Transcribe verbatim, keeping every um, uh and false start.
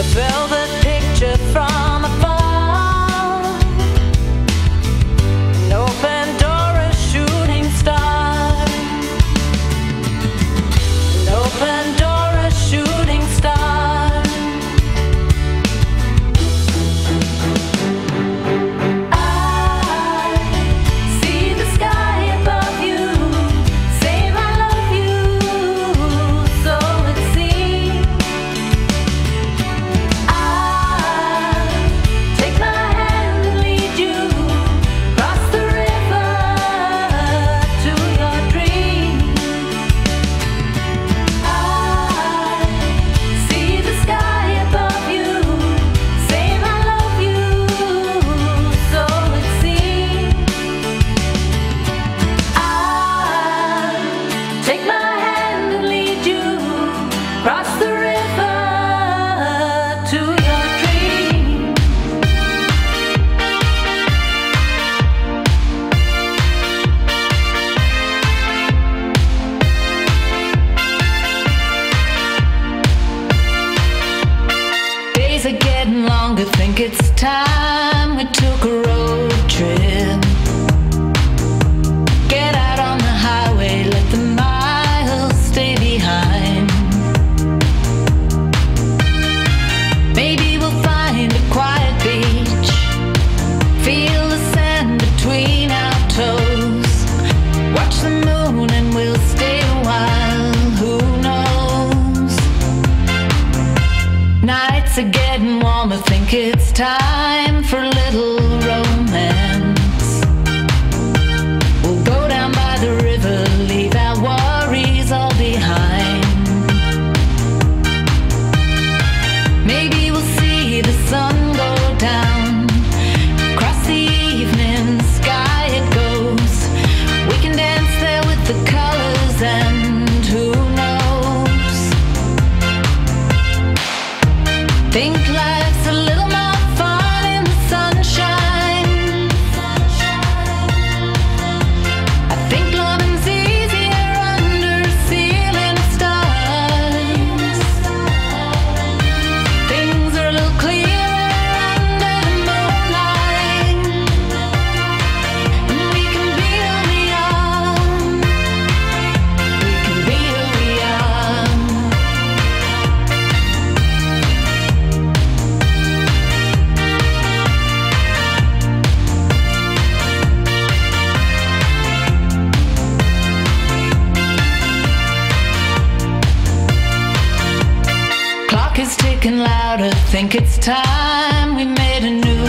a velvet picture from afar, an open door, a shooting star, an open door, a shooting star. I see the sky above you, same I love you, so it seems. I'll take my hand and lead you across the river to your dreams. I see the sky above you, same I love you, so it seems. I'll take my hand and lead you across the river to your dreams. Days are getting longer, think it's time we took a road trip. Get out on the highway, let the miles stay behind. Maybe we'll find a quiet beach, feel the sand between our toes, watch the moon and we'll stay a while. Who knows? Nights are getting warmer, think it's time for a little romance. We'll go down by the river, leave our worries all behind. Maybe we'll see the sun go down, across the evening sky it goes. We can dance there with the colors and who knows? Think life's a little more fun in the sunshine. I think loving's easier under a ceiling of stars. Things are a little clearer under the moonlight, and we can be who we are. We can be who we are. Clock is ticking louder, think it's time we made a new